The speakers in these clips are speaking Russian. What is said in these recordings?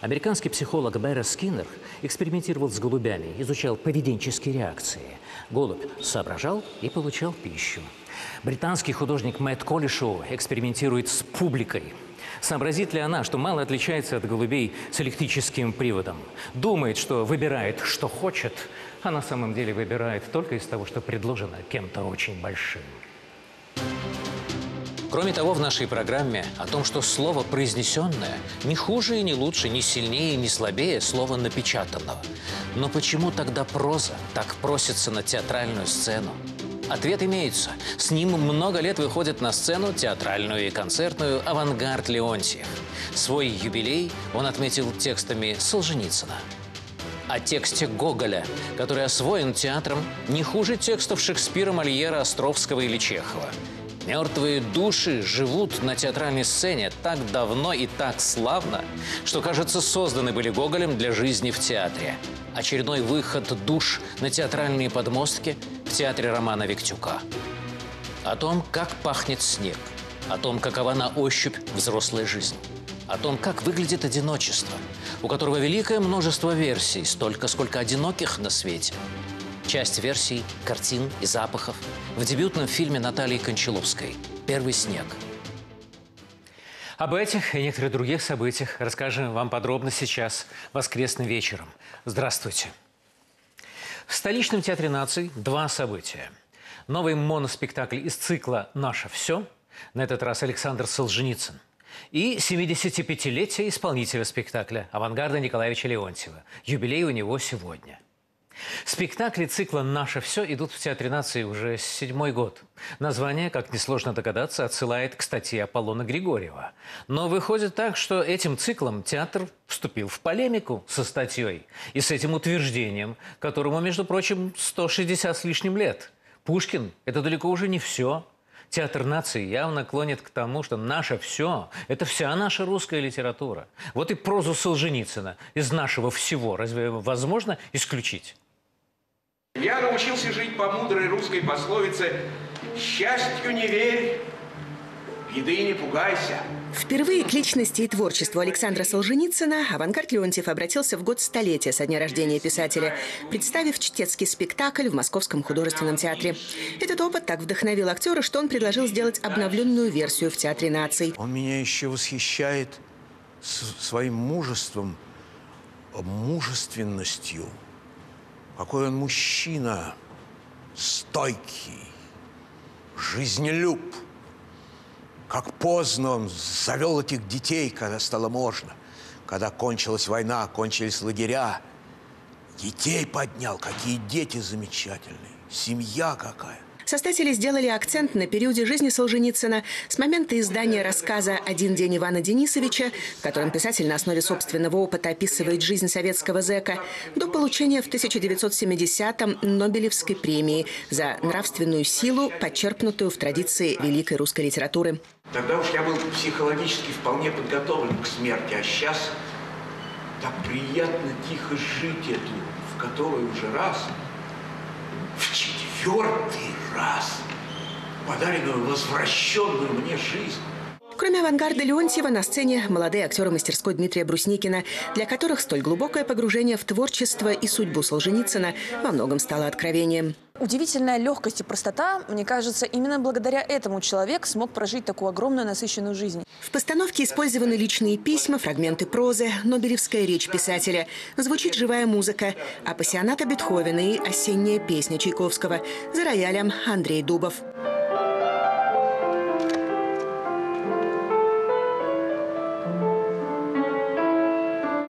Американский психолог Беррес Скиннер экспериментировал с голубями, изучал поведенческие реакции. Голубь соображал и получал пищу. Британский художник Мэт Коллишоу экспериментирует с публикой. Сообразит ли она, что мало отличается от голубей с электрическим приводом? Думает, что выбирает, что хочет, а на самом деле выбирает только из того, что предложено кем-то очень большим. Кроме того, в нашей программе о том, что слово произнесенное не хуже и не лучше, не сильнее и не слабее слова напечатанного. Но почему тогда проза так просится на театральную сцену? Ответ имеется. С ним много лет выходит на сцену театральную и концертную «Авангард Леонтьев». Свой юбилей он отметил текстами Солженицына. О тексте Гоголя, который освоен театром не хуже текстов Шекспира, Мольера, Островского или Чехова. Мертвые души живут на театральной сцене так давно и так славно, что, кажется, созданы были Гоголем для жизни в театре. Очередной выход душ на театральные подмостки в театре Романа Виктюка. О том, как пахнет снег, о том, какова на ощупь взрослая жизнь, о том, как выглядит одиночество, у которого великое множество версий, столько, сколько одиноких на свете. Часть версий, картин и запахов в дебютном фильме Натальи Кончаловской «Первый снег». Об этих и некоторых других событиях расскажем вам подробно сейчас, воскресным вечером. Здравствуйте. В столичном Театре наций два события. Новый моноспектакль из цикла «Наше все», на этот раз Александр Солженицын, и 75-летие исполнителя спектакля Авангарда Николаевича Леонтьева. Юбилей у него сегодня. Спектакли цикла «Наше все» идут в Театре наций уже седьмой год. Название, как несложно догадаться, отсылает к статье Аполлона Григорьева. Но выходит так, что этим циклом театр вступил в полемику со статьей и с этим утверждением, которому, между прочим, 160 с лишним лет. Пушкин – это далеко уже не все. Театр наций явно клонит к тому, что «наше все» – это вся наша русская литература. Вот и прозу Солженицына из «нашего всего» разве возможно исключить? Я научился жить по мудрой русской пословице «Счастью не верь, беды не пугайся». Впервые к личности и творчеству Александра Солженицына «Авангард Леонтьев» обратился в год столетия со дня рождения писателя, представив чтецкий спектакль в Московском художественном театре. Этот опыт так вдохновил актера, что он предложил сделать обновленную версию в Театре наций. Он меня еще восхищает своим мужеством, мужественностью. Какой он мужчина стойкий, жизнелюб. Как поздно он завел этих детей, когда стало можно. Когда кончилась война, кончились лагеря. Детей поднял. Какие дети замечательные. Семья какая. Составители сделали акцент на периоде жизни Солженицына с момента издания рассказа «Один день Ивана Денисовича», в котором писатель на основе собственного опыта описывает жизнь советского зэка, до получения в 1970-м Нобелевской премии за нравственную силу, подчерпнутую в традиции великой русской литературы. Тогда уж я был психологически вполне подготовлен к смерти, а сейчас так приятно тихо жить эту, в которую уже раз, в четвертый раз подаренную, возвращенную мне жизнь. Кроме «Авангарда Леонтьева» на сцене молодые актеры мастерской Дмитрия Брусникина, для которых столь глубокое погружение в творчество и судьбу Солженицына во многом стало откровением. Удивительная легкость и простота, мне кажется, именно благодаря этому человек смог прожить такую огромную насыщенную жизнь. В постановке использованы личные письма, фрагменты прозы, нобелевская речь писателя. Звучит живая музыка, пассионата Бетховена и осенняя песня Чайковского. За роялем Андрей Дубов.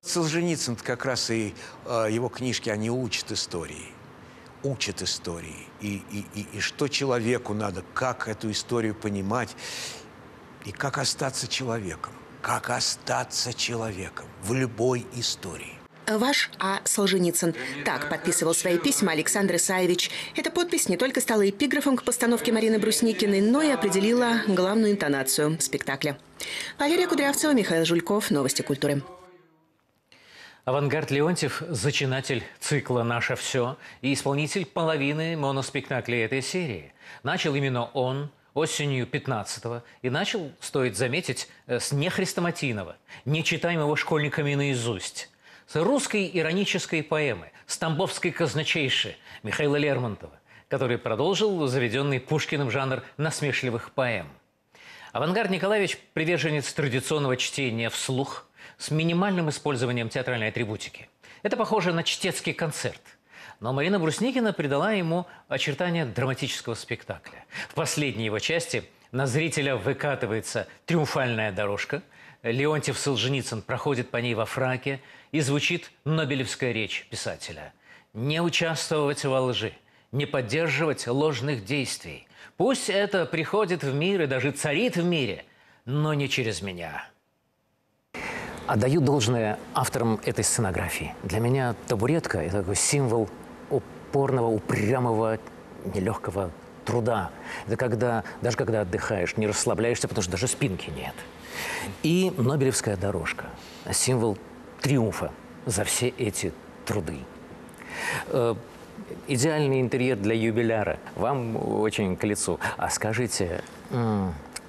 Солженицын как раз и его книжки, они учат истории. Учат истории. И что человеку надо, как эту историю понимать, и как остаться человеком. Как остаться человеком в любой истории. Ваш А. Солженицын. Так подписывал свои письма Александр Исаевич. Эта подпись не только стала эпиграфом к постановке Марины Брусникиной, но и определила главную интонацию спектакля. Валерия Кудрявцева, Михаил Жульков. Новости культуры. Авангард Леонтьев – зачинатель цикла «Наше все» и исполнитель половины моноспектаклей этой серии. Начал именно он, осенью 15-го и начал, стоит заметить, с нехрестоматийного, нечитаемого школьниками наизусть, с русской иронической поэмы, с тамбовской казначейши Михаила Лермонтова, который продолжил заведенный Пушкиным жанр насмешливых поэм. Авангард Николаевич – приверженец традиционного чтения вслух с минимальным использованием театральной атрибутики. Это похоже на чтецкий концерт. Но Марина Брусникина придала ему очертания драматического спектакля. В последней его части на зрителя выкатывается триумфальная дорожка, Леонтьев Солженицын проходит по ней во фраке и звучит нобелевская речь писателя. «Не участвовать во лжи, не поддерживать ложных действий. Пусть это приходит в мир и даже царит в мире, но не через меня». Отдаю должное авторам этой сценографии. Для меня табуретка – это такой символ упорного, упрямого, нелегкого труда. Это когда, даже когда отдыхаешь, не расслабляешься, потому что даже спинки нет. И нобелевская дорожка – символ триумфа за все эти труды. Идеальный интерьер для юбиляра. Вам очень к лицу. А скажите,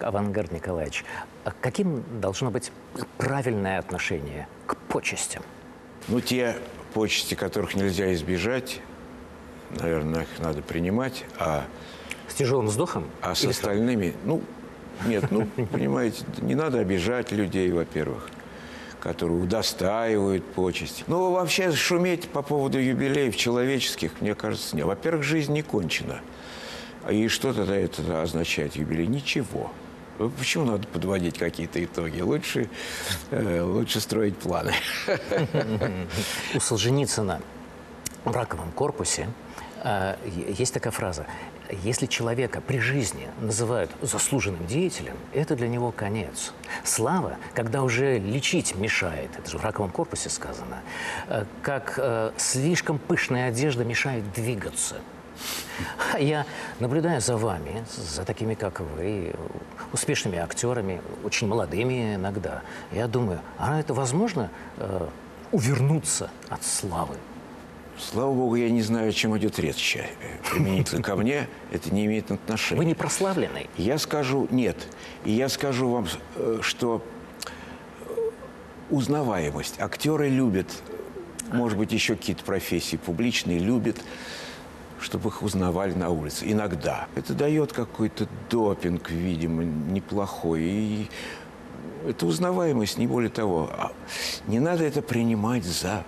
Авангард Николаевич, а каким должно быть правильное отношение к почестям? Ну, те почести, которых нельзя избежать, наверное, их надо принимать. А с тяжелым вздохом? А с остальными? Ну, нет, ну, понимаете, не надо обижать людей, во-первых, которые удостаивают почести. Ну, вообще шуметь по поводу юбилеев человеческих, мне кажется, нет. Во-первых, жизнь не кончена. И что тогда это означает, юбилей? Ничего. Почему надо подводить какие-то итоги? Лучше строить планы. У Солженицына в «Раковом корпусе» есть такая фраза. Если человека при жизни называют заслуженным деятелем, это для него конец. Слава, когда уже лечить мешает, это же в «Раковом корпусе» сказано, как слишком пышная одежда мешает двигаться. А я наблюдаю за вами, за такими, как вы, успешными актерами, очень молодыми иногда. Я думаю, а это возможно увернуться от славы? Слава богу, я не знаю, о чем идет речь. Применительно ко мне это не имеет отношения. Вы не прославленный? Я скажу нет. И я скажу вам, что узнаваемость. Актеры любят, может быть, еще какие-то профессии публичные любят, чтобы их узнавали на улице. Иногда. Это дает какой-то допинг, видимо, неплохой. И это узнаваемость, не более того. Не надо это принимать за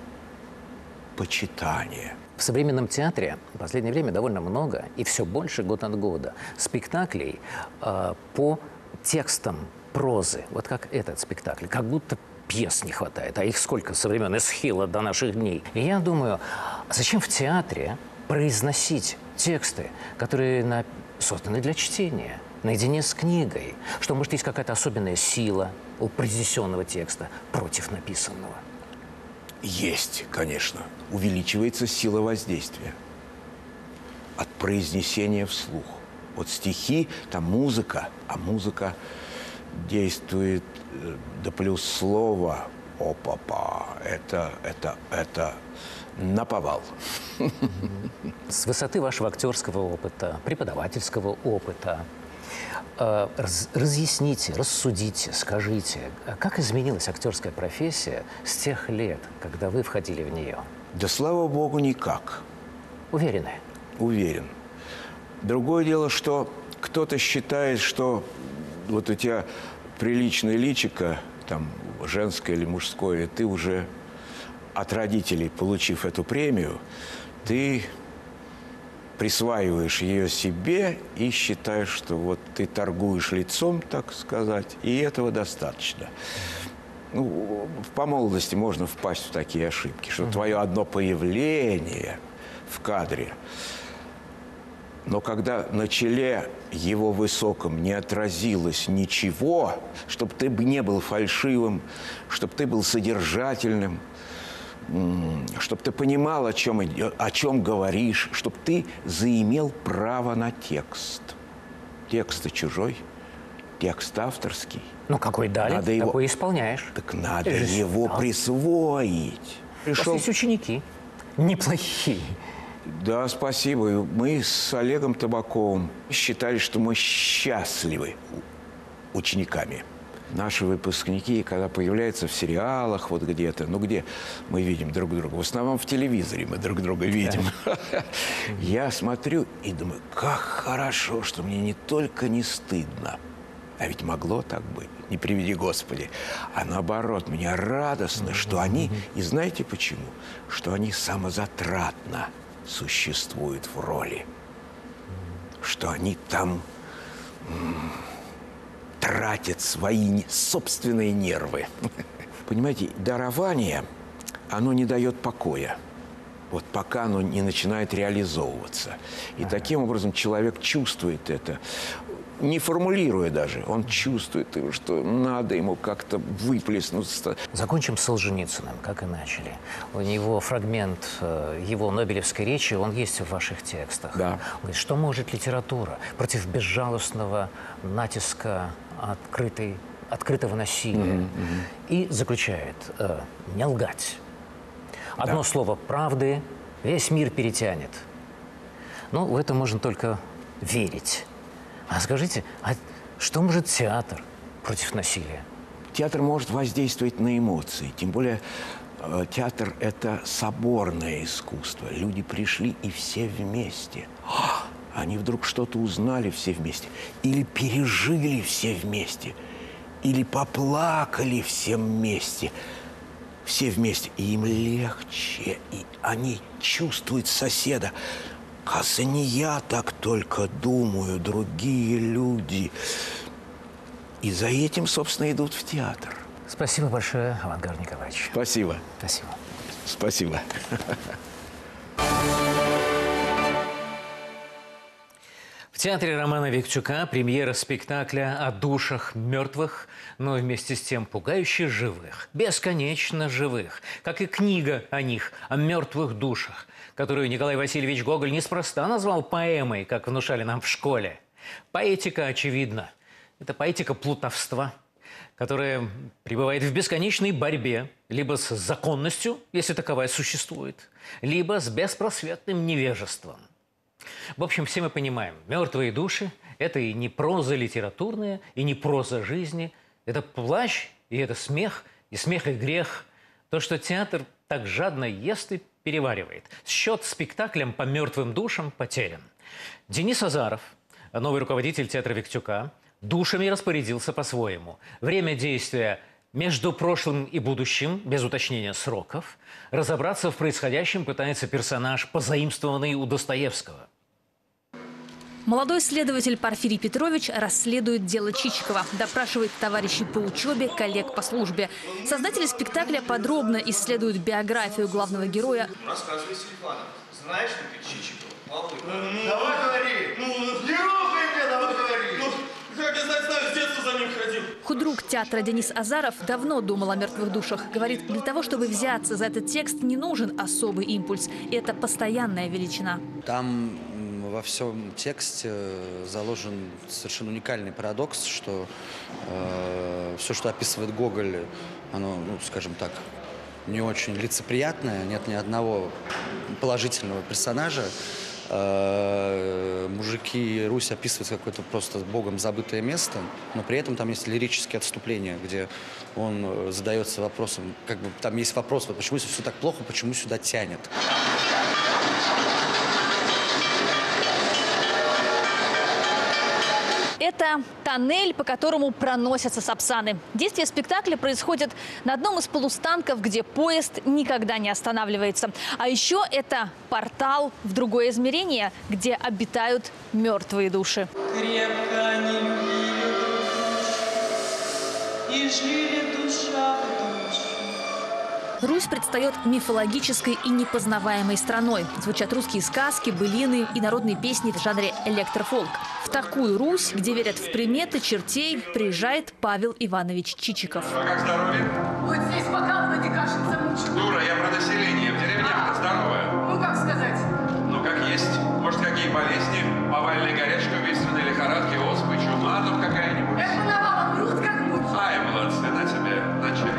почитание. В современном театре в последнее время довольно много, и все больше год от года, спектаклей по текстам прозы. Вот как этот спектакль. Как будто пьес не хватает. А их сколько со времен Эсхила до наших дней. И я думаю, зачем в театре произносить тексты, которые созданы для чтения, наедине с книгой, что, может, есть какая-то особенная сила у произнесенного текста против написанного? Есть, конечно. Увеличивается сила воздействия от произнесения вслух. Вот стихи, там музыка, а музыка действует, да плюс слово. О-па-па, это наповал. С высоты вашего актерского опыта, преподавательского опыта, разъясните, рассудите, скажите, как изменилась актерская профессия с тех лет, когда вы входили в нее? Да, слава богу, никак. Уверены? Уверен. Другое дело, что кто-то считает, что вот у тебя приличное личико, там, женское или мужское, ты уже от родителей, получив эту премию, ты присваиваешь ее себе и считаешь, что вот ты торгуешь лицом, так сказать, и этого достаточно. Ну, по молодости можно впасть в такие ошибки, что твое одно появление в кадре, но когда на челе его высоком не отразилось ничего, чтобы ты не был фальшивым, чтобы ты был содержательным, чтобы ты понимал, о чем говоришь, чтобы ты заимел право на текст. Текст-то чужой, текст авторский. Ну, какой дали, надо его, такой исполняешь. Так надо его присвоить. Пришел... У вас есть ученики неплохие. Да, спасибо. Мы с Олегом Табаковым считали, что мы счастливы учениками. Наши выпускники, когда появляются в сериалах, вот где-то, ну где мы видим друг друга, в основном в телевизоре мы друг друга видим. Я смотрю и думаю, как хорошо, что мне не только не стыдно, а ведь могло так быть, не приведи Господи, а наоборот, мне радостно, что они, и знаете почему, что они самозатратно существуют в роли, что они там... тратят свои собственные нервы. Понимаете, дарование, оно не дает покоя, вот пока оно не начинает реализовываться. И таким образом человек чувствует это, не формулируя даже. Он чувствует, что надо ему как-то выплеснуться. Закончим с Солженицыным, как и начали. У него фрагмент его нобелевской речи, он есть в ваших текстах. Да. Говорит, что может литература против безжалостного натиска открытого насилия. И заключает, не лгать. Одно слово правды весь мир перетянет. Ну, в это можно только верить. А скажите, а что может театр против насилия? Театр может воздействовать на эмоции. Тем более театр – это соборное искусство. Люди пришли и все вместе. Они вдруг что-то узнали все вместе, или пережили все вместе, или поплакали все вместе. Все вместе. И им легче, и они чувствуют соседа. Кажется, не я так только думаю, другие люди. И за этим, собственно, идут в театр. Спасибо большое, Авангард Николаевич. Спасибо. Спасибо. Спасибо. В театре Романа Виктюка премьера спектакля о душах мертвых, но вместе с тем пугающе живых, бесконечно живых, как и книга о них, о мертвых душах, которую Николай Васильевич Гоголь неспроста назвал поэмой, как внушали нам в школе. Поэтика, очевидно, это поэтика плутовства, которая пребывает в бесконечной борьбе либо с законностью, если таковая существует, либо с беспросветным невежеством. В общем, все мы понимаем, мертвые души – это и не проза литературная, и не проза жизни. Это плач, и это смех, и смех, и грех. То, что театр так жадно ест и переваривает. Счет спектаклем по мертвым душам потерян. Денис Азаров, новый руководитель театра Виктюка, душами распорядился по-своему. Время действия между прошлым и будущим, без уточнения сроков, разобраться в происходящем пытается персонаж, позаимствованный у Достоевского. Молодой следователь Порфирий Петрович расследует дело Чичикова, допрашивает товарищей по учебе, коллег по службе. Создатели спектакля подробно исследуют биографию главного героя. Рассказывай, Светлана, знаешь ли ты Чичикова? Давай говори! Худрук театра Денис Азаров давно думал о мертвых душах. Говорит, для того, чтобы взяться за этот текст, не нужен особый импульс. Это постоянная величина. Там во всем тексте заложен совершенно уникальный парадокс, что все, что описывает Гоголь, оно, ну, скажем так, не очень лицеприятное. Нет ни одного положительного персонажа. Мужики и Русь описываются какое-то просто богом забытое место, но при этом там есть лирические отступления, где он задается вопросом, как бы там есть вопрос, почему все так плохо, почему сюда тянет. Это тоннель, по которому проносятся сапсаны. Действие спектакля происходит на одном из полустанков, где поезд никогда не останавливается. А еще это портал в другое измерение, где обитают мертвые души. Крепко они любили душу, и жили душа в душу. Русь предстает мифологической и непознаваемой страной. Звучат русские сказки, былины и народные песни в жанре электрофолк. В такую Русь, где верят в приметы, чертей, приезжает Павел Иванович Чичиков. Как здоровье? Вот здесь бокал вроде кажется мучит. Дура, я про население. В деревнях-то здоровое. Ну, как сказать? Ну, как есть. Может, какие болезни? Повальная горячка, убийственные лихорадки, оспы, чума, там какая-нибудь. Это навалом груд как будто. Ай, молодцы, на тебе, на чай.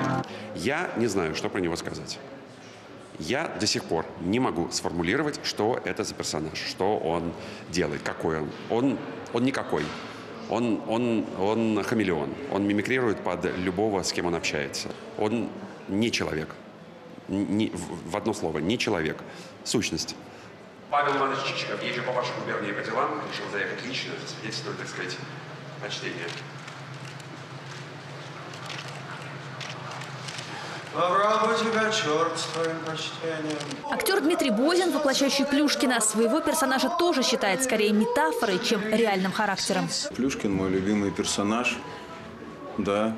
Я не знаю, что про него сказать. Я до сих пор не могу сформулировать, что это за персонаж, что он делает, какой он. Он никакой. Он хамелеон. Он мимикрирует под любого, с кем он общается. Он не человек. В одно слово, не человек. Сущность. Павел Иванович Чичиков, езжу по вашей губернии по делам, решил заехать лично, засвидетельствовать, так сказать, на чтение. Актер Дмитрий Бозин, воплощающий Плюшкина, своего персонажа тоже считает скорее метафорой, чем реальным характером. Плюшкин мой любимый персонаж, да.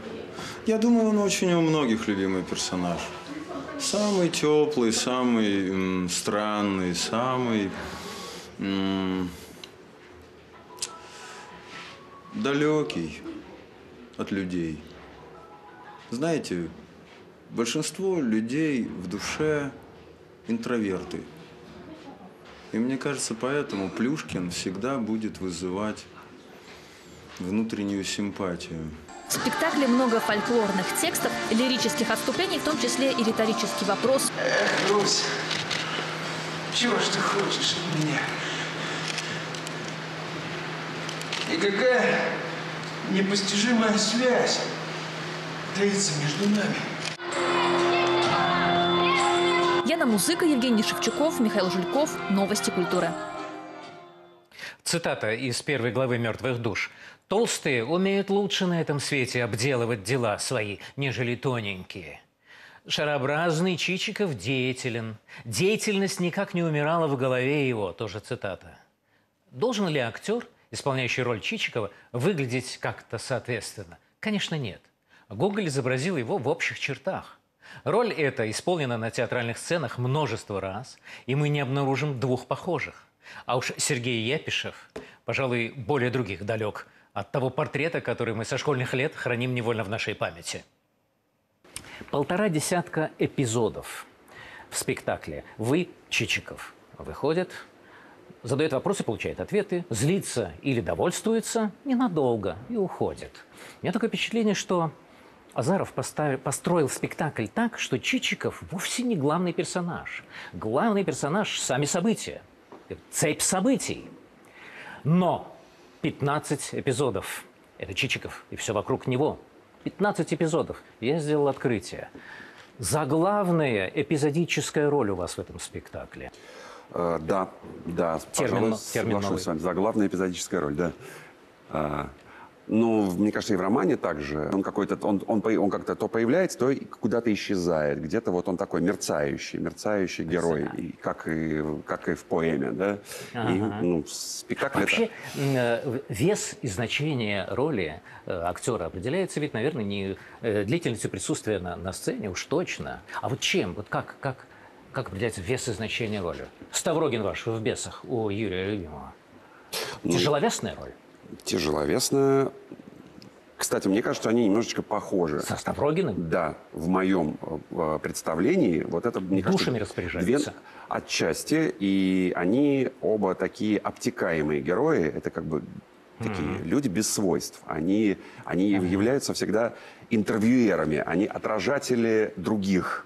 Я думаю, он очень у многих любимый персонаж. Самый теплый, самый странный, самый далекий от людей. Знаете, большинство людей в душе интроверты. И мне кажется, поэтому Плюшкин всегда будет вызывать внутреннюю симпатию. В спектакле много фольклорных текстов, лирических отступлений, в том числе и риторический вопрос. Эх, Русь, чего ж ты хочешь от меня? И какая непостижимая связь таится между нами? Яна Музыка, Евгений Шевчуков, Михаил Жульков. Новости культуры. Цитата из первой главы «Мертвых душ». «Толстые умеют лучше на этом свете обделывать дела свои, нежели тоненькие». «Шарообразный Чичиков деятелен. Деятельность никак не умирала в голове его». Тоже цитата. Должен ли актер, исполняющий роль Чичикова, выглядеть как-то соответственно? Конечно, нет. Гоголь изобразил его в общих чертах. Роль эта исполнена на театральных сценах множество раз, и мы не обнаружим двух похожих. А уж Сергей Япишев, пожалуй, более других далек от того портрета, который мы со школьных лет храним невольно в нашей памяти. 1,5 десятка эпизодов в спектакле. Вы, Чичиков, выходит, задает вопросы, получает ответы, злится или довольствуется ненадолго и уходит. У меня такое впечатление, что Азаров построил спектакль так, что Чичиков вовсе не главный персонаж. Главный персонаж – сами события, цепь событий. Но 15 эпизодов – это Чичиков и все вокруг него. 15 эпизодов. Я сделал открытие. Заглавная эпизодическая роль у вас в этом спектакле. Да. Пожалуй, соглашусь с вами. Заглавная эпизодическая роль, да. Ну, мне кажется, и в романе также. Он какой-то, он как-то то появляется, то куда-то исчезает. Где-то вот он такой мерцающий герой, и как и в поэме, да. И, ну, спектакль. Вообще вес и значение роли актера определяется, ведь, наверное, не длительностью присутствия на сцене, уж точно. А вот чем? Вот как определяется вес и значение роли? Ставрогин ваш в «Бесах» у Юрия Любимова. Тяжеловесная роль. Тяжеловесная. Кстати, мне кажется, что они немножечко похожи. Со Ставрогиным? Да. В моем представлении вот это, мне кажется, душами распоряжаются. Отчасти. И они оба такие обтекаемые герои. Это как бы такие люди без свойств. Они являются всегда интервьюерами. Они отражатели других.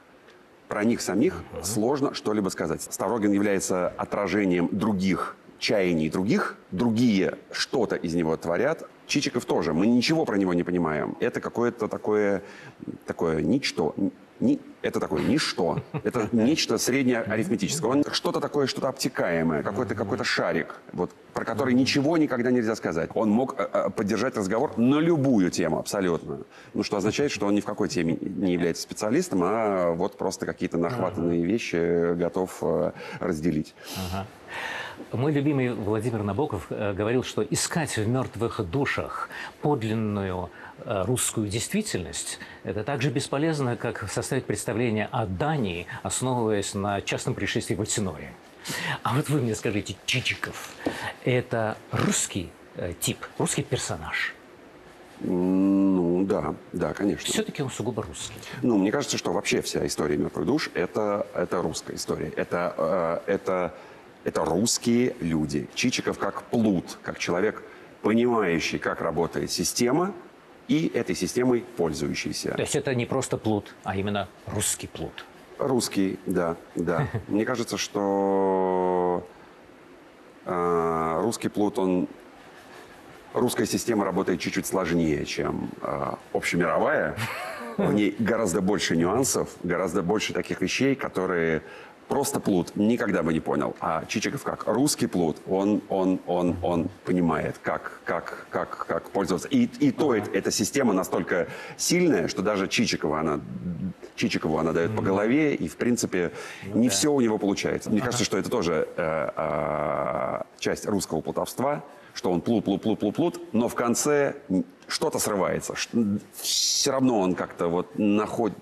Про них самих сложно что-либо сказать. Ставрогин является отражением других, чаяний других, другие что-то из него творят. Чичиков тоже. Мы ничего про него не понимаем. Это какое-то такое ничто. Это такое ничто. Это нечто среднеарифметическое. Он что-то такое, что-то обтекаемое. Какой-то шарик, вот, про который ничего никогда нельзя сказать. Он мог поддержать разговор на любую тему абсолютно. Ну, что означает, что он ни в какой теме не является специалистом, а вот просто какие-то нахватанные вещи готов разделить. Мой любимый Владимир Набоков говорил, что искать в «Мертвых душах» подлинную русскую действительность – это так же бесполезно, как составить представление о Дании, основываясь на частном происшествии в Эльсиноре. А вот вы мне скажите, Чичиков – это русский тип, русский персонаж? Ну, да, конечно. Все-таки он сугубо русский. Ну, мне кажется, что вообще вся история «Мертвых душ» – это русская история. Это русские люди. Чичиков как плут, как человек, понимающий, как работает система, и этой системой пользующийся. То есть это не просто плут, а именно русский плут. Русский, да, да. Мне кажется, что русский плут, он... Русская система работает чуть-чуть сложнее, чем общемировая. В ней гораздо больше нюансов, гораздо больше таких вещей, которые просто плут никогда бы не понял. А Чичиков как русский плут, он понимает, как пользоваться. И то эта система настолько сильная, что даже Чичикову она дает по голове, и, в принципе, не все у него получается. Мне кажется, что это тоже часть русского плутовства, что он плут, но в конце что-то срывается. Все равно он как-то вот находит...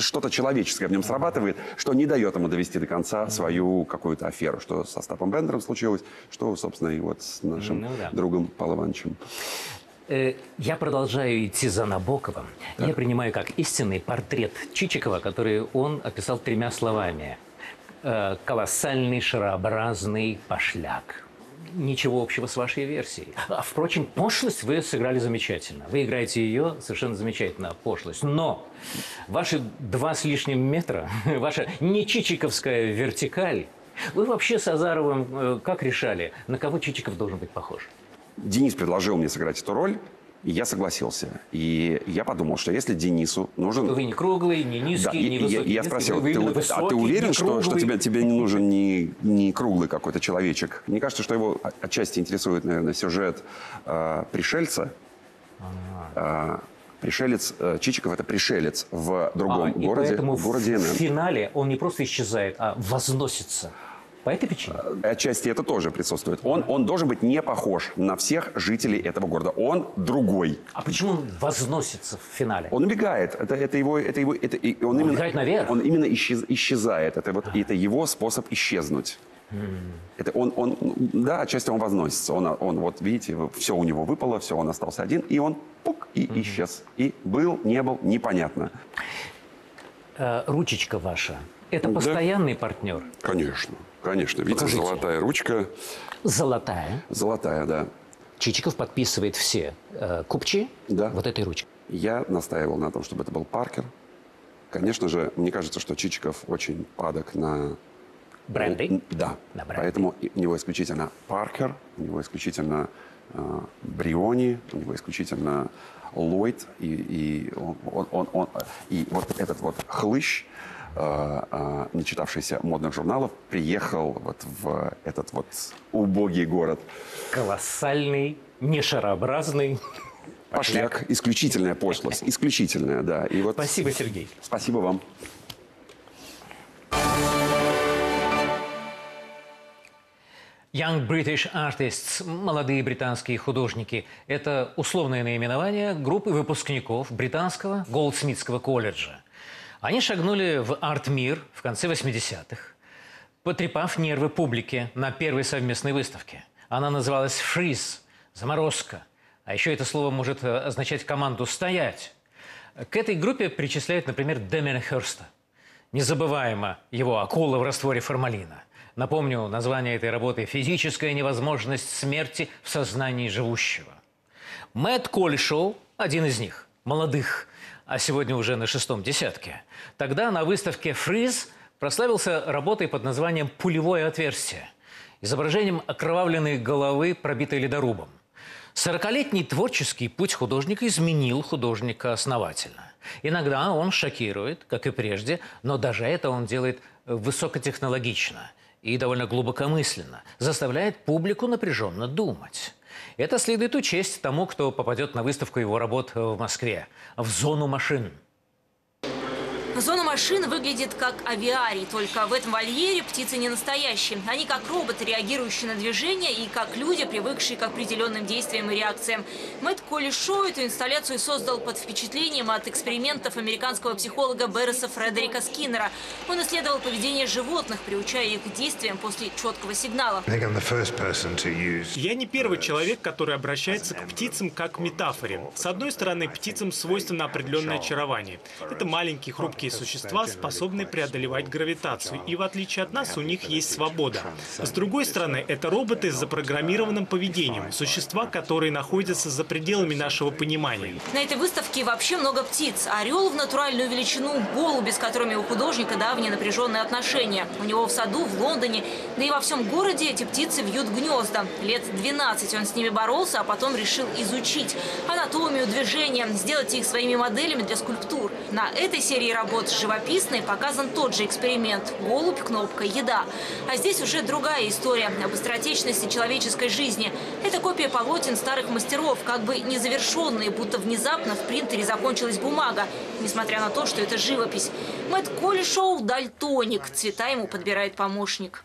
Что-то человеческое в нем срабатывает, что не дает ему довести до конца свою какую-то аферу. Что со Остапом Бендером случилось, что, собственно, и вот с нашим другом Павлом Ивановичем. Я продолжаю идти за Набоковым. Так. Я принимаю как истинный портрет Чичикова, который он описал 3 словами. Колоссальный, шарообразный пошляк. Ничего общего с вашей версией. А, впрочем, пошлость вы сыграли замечательно. Вы играете ее совершенно замечательно, пошлость. Но ваши 2 с лишним метра, ваша не чичиковская вертикаль, вы вообще с Азаровым как решали, на кого Чичиков должен быть похож? Денис предложил мне сыграть эту роль, и я согласился. И я подумал, что если Денису нужен... Вы не круглый, не низкий, да, не высокий. Я спросил, ты уверен, что тебе не нужен не круглый какой-то человечек? Мне кажется, что его отчасти интересует, наверное, сюжет пришельца. Пришелец, Чичиков – это пришелец в другом городе. Поэтому в финале он не просто исчезает, а возносится. По этой причине? Отчасти это тоже присутствует. Он должен быть не похож на всех жителей этого города. Он другой. А почему он возносится в финале? Он убегает. Он убегает наверх. Он именно исчезает. Это его способ исчезнуть. Это да, отчасти он возносится. Вот видите, все у него выпало, все, он остался один, и он пук, и исчез. И был, не был, непонятно. Ручечка ваша. Это постоянный партнер? Конечно. Конечно, видите, покажите. Золотая ручка. Золотая? Золотая, да. Чичиков подписывает все купчи вот этой ручки. Я настаивал на том, чтобы это был Паркер. Конечно же, мне кажется, что Чичиков очень падок на... бренды? Да. На бренды. Поэтому у него исключительно Паркер, у него исключительно Бриони, у него исключительно Ллойд. И вот этот вот хлыщ, начитавшийся модных журналов, приехал вот в этот вот убогий город. Колоссальный, нешарообразный пошляк. Исключительная пошлость. Исключительная, да. И вот... Спасибо, Сергей. Спасибо вам. Young British Artists – молодые британские художники. Это условное наименование группы выпускников британского Голдсмитского колледжа. Они шагнули в арт-мир в конце 80-х, потрепав нервы публики на первой совместной выставке. Она называлась «Фриз» – «Заморозка». А еще это слово может означать команду «стоять». К этой группе причисляют, например, Дэмиена Хёрста. Незабываемо его «Акула в растворе формалина». Напомню, название этой работы – «Физическая невозможность смерти в сознании живущего». Мэт Коллишоу – один из них, молодых, а сегодня уже на 6-м десятке. Тогда на выставке «Фриз» прославился работой под названием «Пулевое отверстие», изображением окровавленной головы, пробитой ледорубом. 40-летний творческий путь художника изменил художника основательно. Иногда он шокирует, как и прежде, но даже это он делает высокотехнологично и довольно глубокомысленно, заставляет публику напряженно думать. Это следует учесть тому, кто попадет на выставку его работ в Москве, в «Зону машин». Зона машин выглядит как авиарий, только в этом вольере птицы не настоящие. Они как роботы, реагирующие на движение, и как люди, привыкшие к определенным действиям и реакциям. Мэт Коллишоу эту инсталляцию создал под впечатлением от экспериментов американского психолога Берреса Фредерика Скиннера. Он исследовал поведение животных, приучая их к действиям после четкого сигнала. Я не первый человек, который обращается к птицам как к метафоре. С одной стороны, птицам свойственно определенное очарование. Это маленький, хрупкий Гибкие существа способны преодолевать гравитацию, и в отличие от нас у них есть свобода. С другой стороны, это роботы с запрограммированным поведением, существа, которые находятся за пределами нашего понимания. На этой выставке вообще много птиц. Орел в натуральную величину, голуби, с которыми у художника давние напряженные отношения. У него в саду, в Лондоне, да и во всем городе эти птицы вьют гнезда. Лет 12 он с ними боролся, а потом решил изучить анатомию, движения, сделать их своими моделями для скульптур. На этой серии работ живописной показан тот же эксперимент – голубь, кнопка, еда. А здесь уже другая история о быстротечности человеческой жизни. Это копия полотен старых мастеров, как бы незавершенные, будто внезапно в принтере закончилась бумага, несмотря на то, что это живопись. Мэт Коллишоу – дальтоник, цвета ему подбирает помощник.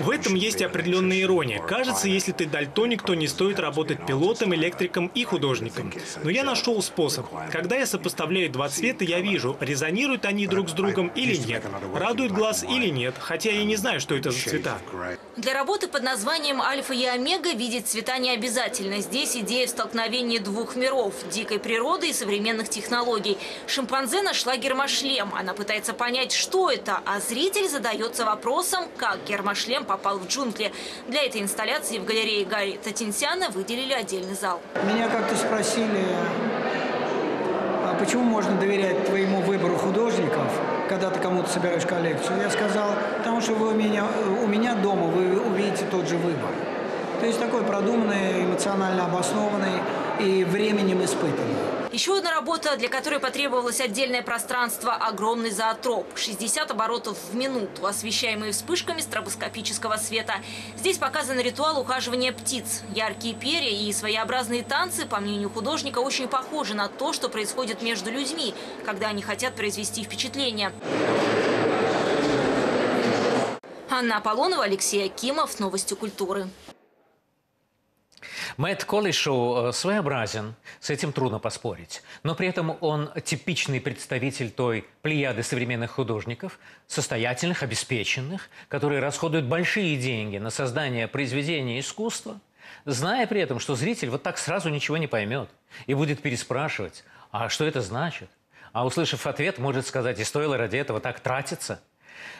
В этом есть определенная ирония. Кажется, если ты дальтоник, то не стоит работать пилотом, электриком и художником. Но я нашел способ. Когда я сопоставляю два цвета, я вижу, резонируют они друг с другом или нет, радует глаз или нет, хотя я не знаю, что это за цвета. Для работы под названием «Альфа и Омега» видеть цвета не обязательно. Здесь идея в столкновении двух миров – дикой природы и современных технологий. Шимпанзе нашла гермошлем. Она пытается понять, что это, а зритель задается вопросом, как гермошлем попал в джунгли. Для этой инсталляции в галерее Гарри Цатинцяна выделили отдельный зал. Меня как-то спросили, а почему можно доверять твоему выбору художников, когда ты кому-то собираешь коллекцию? Я сказал, потому что вы у меня дома вы увидите тот же выбор. То есть такой продуманный, эмоционально обоснованный и временем испытанный. Еще одна работа, для которой потребовалось отдельное пространство – огромный зоотроп. 60 оборотов в минуту, освещаемые вспышками стробоскопического света. Здесь показан ритуал ухаживания птиц. Яркие перья и своеобразные танцы, по мнению художника, очень похожи на то, что происходит между людьми, когда они хотят произвести впечатление. Анна Аполлонова, Алексей Акимов. Новости культуры. Мэт Коллишоу своеобразен, с этим трудно поспорить. Но при этом он типичный представитель той плеяды современных художников, состоятельных, обеспеченных, которые расходуют большие деньги на создание произведения искусства, зная при этом, что зритель вот так сразу ничего не поймет и будет переспрашивать, а что это значит? А услышав ответ, может сказать, и стоило ради этого так тратиться.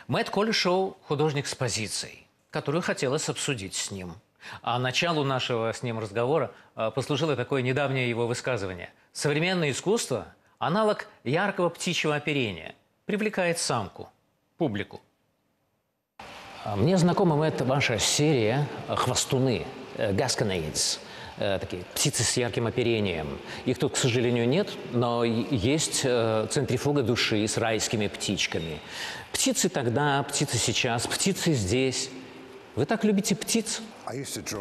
Мэт Коллишоу – художник с позицией, которую хотелось обсудить с ним. А началу нашего с ним разговора послужило такое недавнее его высказывание. «Современное искусство – аналог яркого птичьего оперения. Привлекает самку, публику». Мне знакома эта ваша серия «Хвостуны», «Gasconades», такие птицы с ярким оперением. Их тут, к сожалению, нет, но есть центрифуга души с райскими птичками. Птицы тогда, птицы сейчас, птицы здесь. Вы так любите птиц?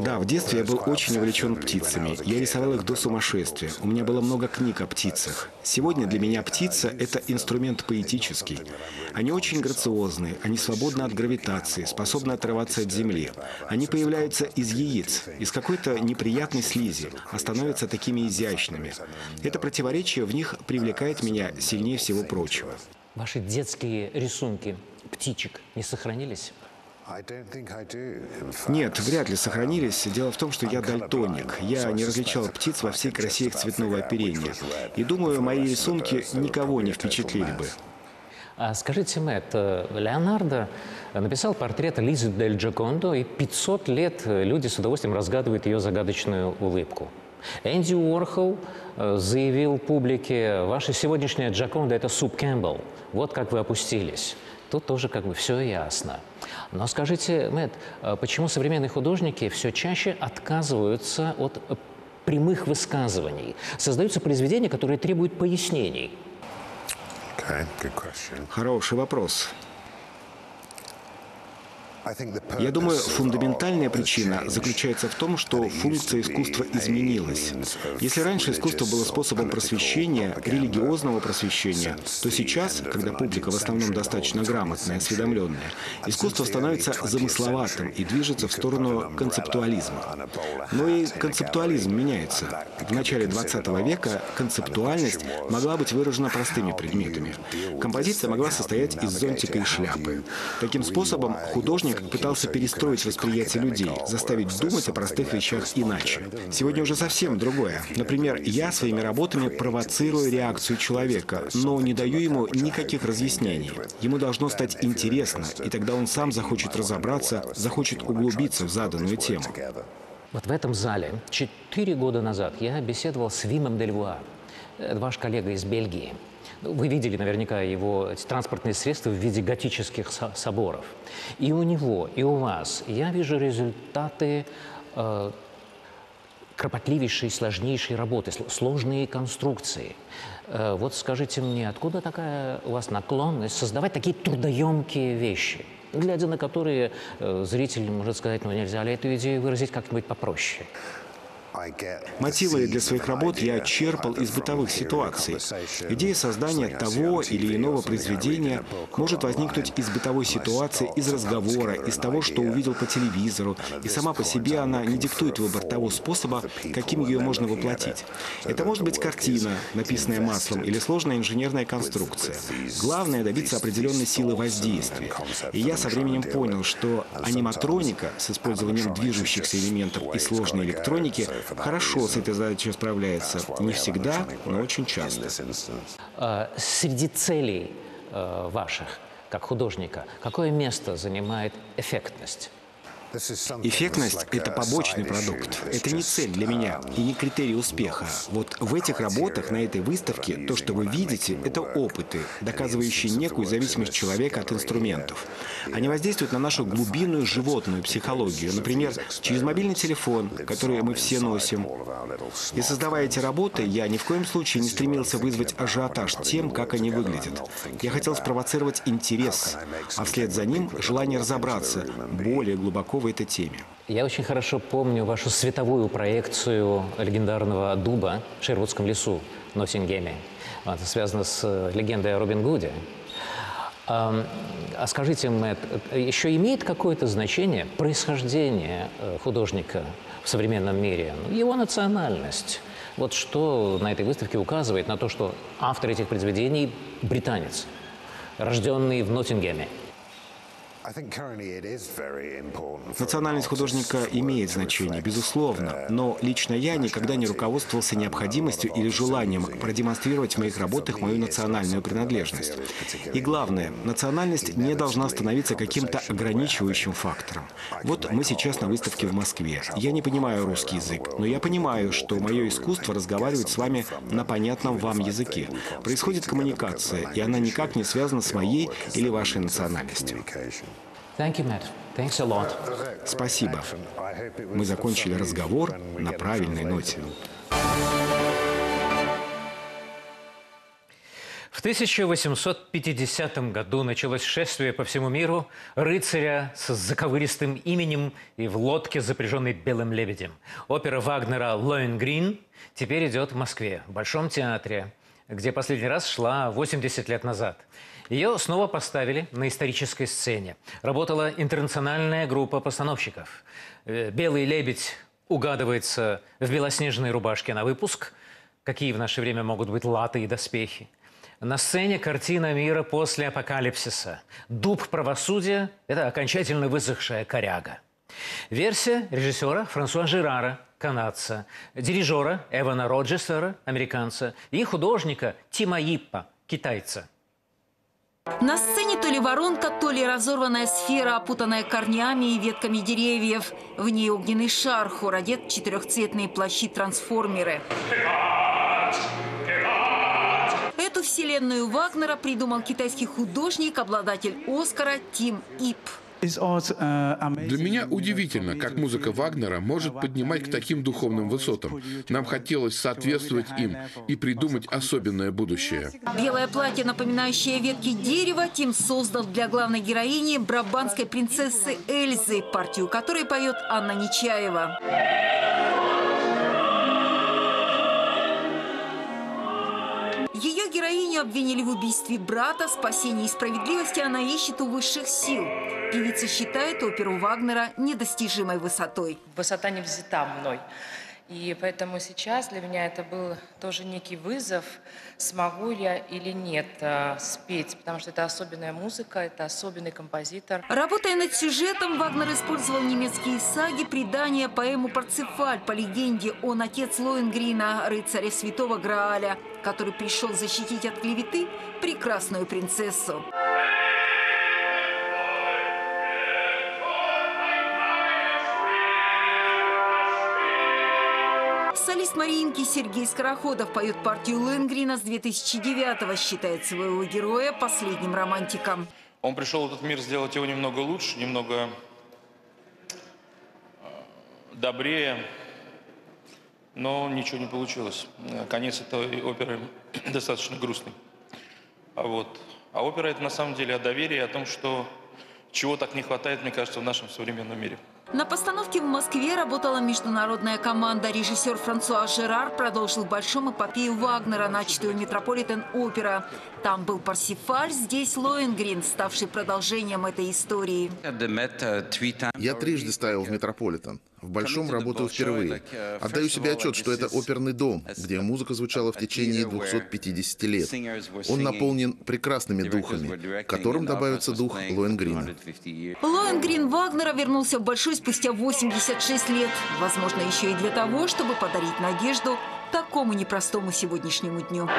Да, в детстве я был очень увлечен птицами. Я рисовал их до сумасшествия. У меня было много книг о птицах. Сегодня для меня птица – это инструмент поэтический. Они очень грациозные, они свободны от гравитации, способны отрываться от земли. Они появляются из яиц, из какой-то неприятной слизи, а становятся такими изящными. Это противоречие в них привлекает меня сильнее всего прочего. Ваши детские рисунки птичек не сохранились? Нет, вряд ли сохранились. Дело в том, что я дальтоник. Я не различал птиц во всей красе их цветного оперения. И думаю, мои рисунки никого не впечатлили бы. А скажите, Мэтт, Леонардо написал портрет Лизы дель Джокондо, и 500 лет люди с удовольствием разгадывают ее загадочную улыбку. Энди Уорхол заявил публике, ваша сегодняшняя Джоконда – это Суп Кэмпбелл. Вот как вы опустились. Тут тоже как бы все ясно. Но скажите, Мэтт, почему современные художники все чаще отказываются от прямых высказываний? Создаются произведения, которые требуют пояснений. Хороший вопрос. Я думаю, фундаментальная причина заключается в том, что функция искусства изменилась. Если раньше искусство было способом просвещения, религиозного просвещения, то сейчас, когда публика в основном достаточно грамотная, осведомленная, искусство становится замысловатым и движется в сторону концептуализма. Но и концептуализм меняется. В начале 20 века концептуальность могла быть выражена простыми предметами. Композиция могла состоять из зонтика и шляпы. Таким способом художник художник пытался перестроить восприятие людей, заставить думать о простых вещах иначе. Сегодня уже совсем другое. Например, я своими работами провоцирую реакцию человека, но не даю ему никаких разъяснений. Ему должно стать интересно, и тогда он сам захочет разобраться, захочет углубиться в заданную тему. Вот в этом зале 4 года назад я беседовал с Вимом де Львуа, ваш коллега из Бельгии. Вы видели наверняка его транспортные средства в виде готических соборов. И у него, и у вас я вижу результаты кропотливейшей, сложнейшей работы, сложные конструкции. Вот скажите мне, откуда такая у вас наклонность создавать такие трудоемкие вещи, глядя на которые зритель может сказать, ну нельзя ли эту идею выразить как-нибудь попроще? Мотивы для своих работ я черпал из бытовых ситуаций. Идея создания того или иного произведения может возникнуть из бытовой ситуации, из разговора, из того, что увидел по телевизору, и сама по себе она не диктует выбор того способа, каким ее можно воплотить. Это может быть картина, написанная маслом, или сложная инженерная конструкция. Главное — добиться определенной силы воздействия. И я со временем понял, что аниматроника с использованием движущихся элементов и сложной электроники — хорошо с этой задачей справляется. Не всегда, но очень часто. Среди целей ваших, как художника, какое место занимает эффектность? Эффектность — это побочный продукт. Это не цель для меня и не критерий успеха. Вот в этих работах, на этой выставке, то, что вы видите, — это опыты, доказывающие некую зависимость человека от инструментов. Они воздействуют на нашу глубинную животную психологию, например, через мобильный телефон, который мы все носим. И создавая эти работы, я ни в коем случае не стремился вызвать ажиотаж тем, как они выглядят. Я хотел спровоцировать интерес, а вслед за ним желание разобраться более глубоко в этой теме. Я очень хорошо помню вашу световую проекцию легендарного дуба в Шервудском лесу, Ноттингеме. Это связано с легендой о Робин Гуде. А скажите, Мэтт, еще имеет какое-то значение происхождение художника в современном мире, его национальность? Вот что на этой выставке указывает на то, что автор этих произведений – британец, рожденный в Ноттингеме. Национальность художника имеет значение, безусловно, но лично я никогда не руководствовался необходимостью или желанием продемонстрировать в моих работах мою национальную принадлежность. И главное, национальность не должна становиться каким-то ограничивающим фактором. Вот мы сейчас на выставке в Москве. Я не понимаю русский язык, но я понимаю, что мое искусство разговаривает с вами на понятном вам языке. Происходит коммуникация, и она никак не связана с моей или вашей национальностью. Спасибо. Мы закончили разговор на правильной ноте. В 1850 году началось шествие по всему миру рыцаря с заковыристым именем и в лодке, запряженной белым лебедем. Опера Вагнера «Лоэнгрин» теперь идет в Москве, в Большом театре, где последний раз шла 80 лет назад. Ее снова поставили на исторической сцене. Работала интернациональная группа постановщиков. Белый лебедь угадывается в белоснежной рубашке на выпуск. Какие в наше время могут быть латы и доспехи. На сцене картина мира после апокалипсиса. Дуб правосудия – это окончательно высохшая коряга. Версия режиссера Франсуа Жирара, канадца, дирижера Эвана Роджесера, американца, и художника Тима Иппа, китайца. На сцене то ли воронка, то ли разорванная сфера, опутанная корнями и ветками деревьев. В ней огненный шар, хор одет в четырехцветные плащи-трансформеры. Эту вселенную Вагнера придумал китайский художник, обладатель Оскара Тим Ип. Для меня удивительно, как музыка Вагнера может поднимать к таким духовным высотам. Нам хотелось соответствовать им и придумать особенное будущее. Белое платье, напоминающее ветки дерева, Тим создал для главной героини, брабанской принцессы Эльзы, партию которой поет Анна Нечаева. Ее героиню обвинили в убийстве брата, спасении и справедливости она ищет у высших сил. Певица считает оперу Вагнера недостижимой высотой. Высота не взята мной. И поэтому сейчас для меня это был тоже некий вызов, смогу я или нет спеть, потому что это особенная музыка, это особенный композитор. Работая над сюжетом, Вагнер использовал немецкие саги, предания, поэму «Парцефаль». По легенде, он отец Лоенгрина, рыцаря святого Грааля, который пришел защитить от клеветы прекрасную принцессу. Солист Маринки Сергей Скороходов поет партию Лоенгрина с 2009-го, считает своего героя последним романтиком. Он пришел в этот мир сделать его немного лучше, немного добрее, но ничего не получилось. Конец этой оперы достаточно грустный. А опера – это на самом деле о доверии, о том, что чего так не хватает, мне кажется, в нашем современном мире. На постановке в Москве работала международная команда. Режиссер Франсуа Жерар продолжил большом эпопею Вагнера, начатую Метрополитен-опера. Там был Парсифаль, здесь Лоенгрин, ставший продолжением этой истории. Я трижды ставил в Метрополитен. В Большом работаю впервые. Отдаю себе отчет, что это оперный дом, где музыка звучала в течение 250 лет. Он наполнен прекрасными духами, к которым добавится дух Лоенгрина. Лоенгрин Вагнера вернулся в Большой спустя 86 лет. Возможно, еще и для того, чтобы подарить надежду такому непростому сегодняшнему дню.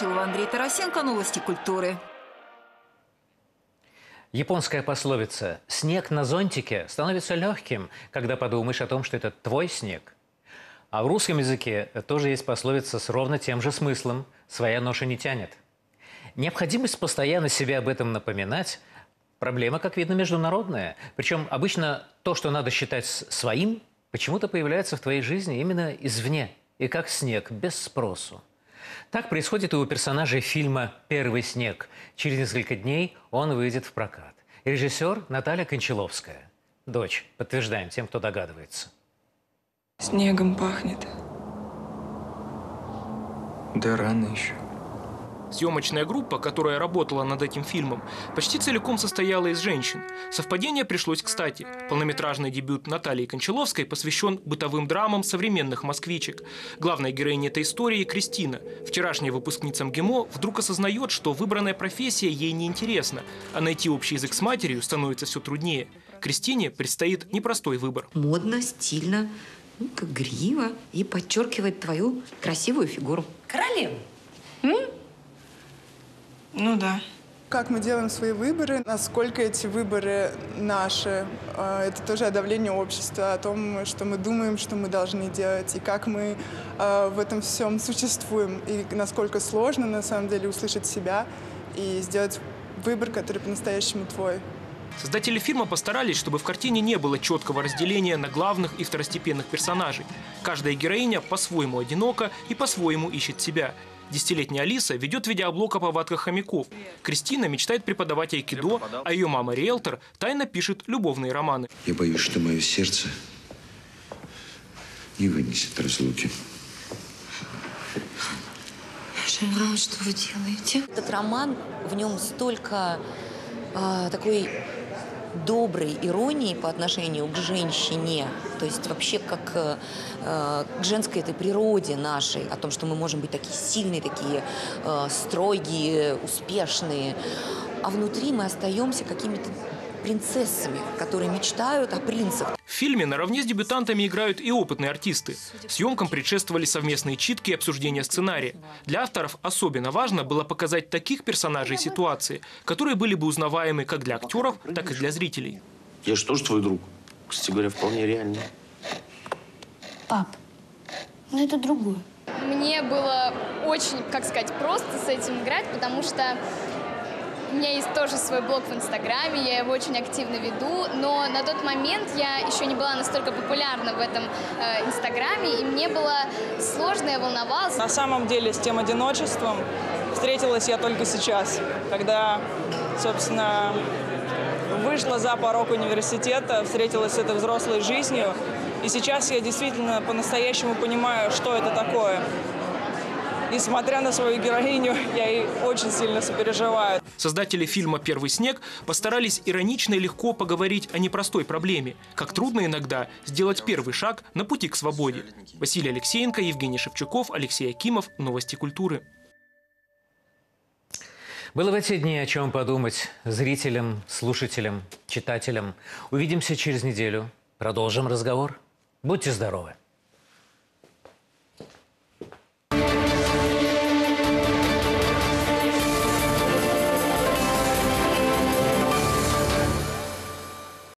Андрей Тарасенко, новости культуры. Японская пословица «Снег на зонтике» становится легким, когда подумаешь о том, что это твой снег. А в русском языке тоже есть пословица с ровно тем же смыслом «Своя ноша не тянет». Необходимость постоянно себе об этом напоминать – проблема, как видно, международная. Причем обычно то, что надо считать своим, почему-то появляется в твоей жизни именно извне. И как снег, без спросу. Так происходит и у персонажей фильма «Первый снег». Через несколько дней он выйдет в прокат. Режиссер Наталья Кончаловская. Дочь, подтверждаем тем, кто догадывается. Снегом пахнет. Да рано еще. Съемочная группа, которая работала над этим фильмом, почти целиком состояла из женщин. Совпадение пришлось кстати. Полнометражный дебют Натальи Кончаловской посвящен бытовым драмам современных москвичек. Главная героиня этой истории – Кристина. Вчерашняя выпускница МГИМО вдруг осознает, что выбранная профессия ей неинтересна, а найти общий язык с матерью становится все труднее. Кристине предстоит непростой выбор. Модно, стильно, ну, как грива и подчеркивает твою красивую фигуру. Королева. Ну да. Как мы делаем свои выборы, насколько эти выборы наши, это тоже о давлении общества, о том, что мы думаем, что мы должны делать, и как мы в этом всем существуем, и насколько сложно на самом деле услышать себя и сделать выбор, который по-настоящему твой. Создатели фильма постарались, чтобы в картине не было четкого разделения на главных и второстепенных персонажей. Каждая героиня по-своему одинока и по-своему ищет себя. Десятилетняя Алиса ведет видеоблог о повадках хомяков. Кристина мечтает преподавать айкидо, а ее мама риэлтор тайно пишет любовные романы. Я боюсь, что мое сердце не вынесет разлуки. Очень рада, что вы делаете. Этот роман, в нем столько такой доброй иронии по отношению к женщине, то есть вообще как к женской этой природе нашей, о том, что мы можем быть такие сильные, такие строгие, успешные, а внутри мы остаемся какими-то принцессами, которые мечтают о принцах. В фильме наравне с дебютантами играют и опытные артисты. Съемкам предшествовали совместные читки и обсуждения сценария. Для авторов особенно важно было показать таких персонажей ситуации, которые были бы узнаваемы как для актеров, так и для зрителей. Я же тоже твой друг. Кстати говоря, вполне реально. Пап, ну это другое. Мне было очень, как сказать, просто с этим играть, потому что... У меня есть тоже свой блог в Инстаграме, я его очень активно веду, но на тот момент я еще не была настолько популярна в этом Инстаграме, и мне было сложно, я волновалась. На самом деле с тем одиночеством встретилась я только сейчас, когда, собственно, вышла за порог университета, встретилась с этой взрослой жизнью, и сейчас я действительно по-настоящему понимаю, что это такое. несмотря на свою героиню, я ей очень сильно сопереживаю. Создатели фильма «Первый снег» постарались иронично и легко поговорить о непростой проблеме, как трудно иногда сделать первый шаг на пути к свободе. Василий Алексеенко, Евгений Шевчуков, Алексей Акимов. Новости культуры. Было в эти дни о чем подумать зрителям, слушателям, читателям. Увидимся через неделю. Продолжим разговор. Будьте здоровы!